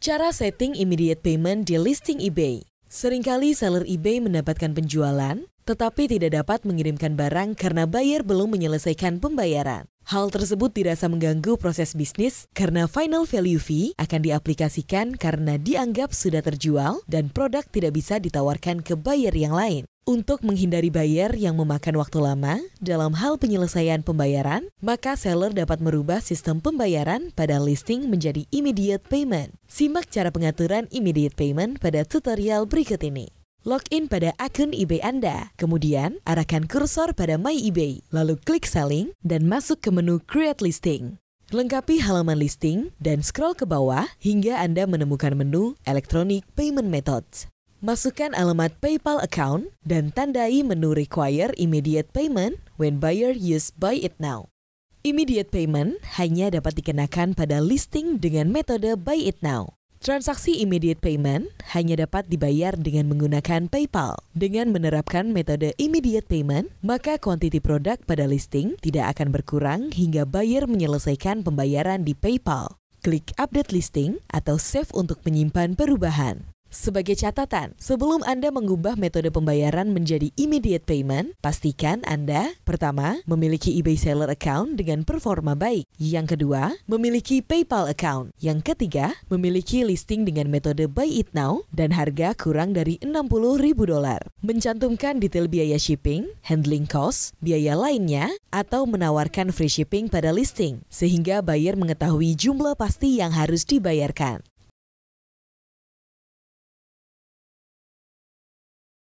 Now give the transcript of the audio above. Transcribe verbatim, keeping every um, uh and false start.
Cara setting immediate payment di listing eBay. Seringkali seller eBay mendapatkan penjualan, tetapi tidak dapat mengirimkan barang karena buyer belum menyelesaikan pembayaran. Hal tersebut dirasa mengganggu proses bisnis karena final value fee akan diaplikasikan karena dianggap sudah terjual dan produk tidak bisa ditawarkan ke buyer yang lain. Untuk menghindari buyer yang memakan waktu lama dalam hal penyelesaian pembayaran, maka seller dapat merubah sistem pembayaran pada listing menjadi immediate payment. Simak cara pengaturan immediate payment pada tutorial berikut ini. Login pada akun eBay Anda, kemudian arahkan kursor pada My eBay, lalu klik Selling dan masuk ke menu Create Listing. Lengkapi halaman listing dan scroll ke bawah hingga Anda menemukan menu Electronic Payment Methods. Masukkan alamat PayPal account dan tandai menu Require Immediate Payment when buyer use Buy It Now. Immediate payment hanya dapat dikenakan pada listing dengan metode Buy It Now. Transaksi immediate payment hanya dapat dibayar dengan menggunakan PayPal. Dengan menerapkan metode immediate payment, maka kuantiti produk pada listing tidak akan berkurang hingga buyer menyelesaikan pembayaran di PayPal. Klik Update Listing atau Save untuk menyimpan perubahan. Sebagai catatan, sebelum Anda mengubah metode pembayaran menjadi immediate payment, pastikan Anda, pertama, memiliki eBay seller account dengan performa baik. Yang kedua, memiliki PayPal account. Yang ketiga, memiliki listing dengan metode Buy It Now dan harga kurang dari enam puluh ribu dolar. Mencantumkan detail biaya shipping, handling cost, biaya lainnya, atau menawarkan free shipping pada listing, sehingga buyer mengetahui jumlah pasti yang harus dibayarkan.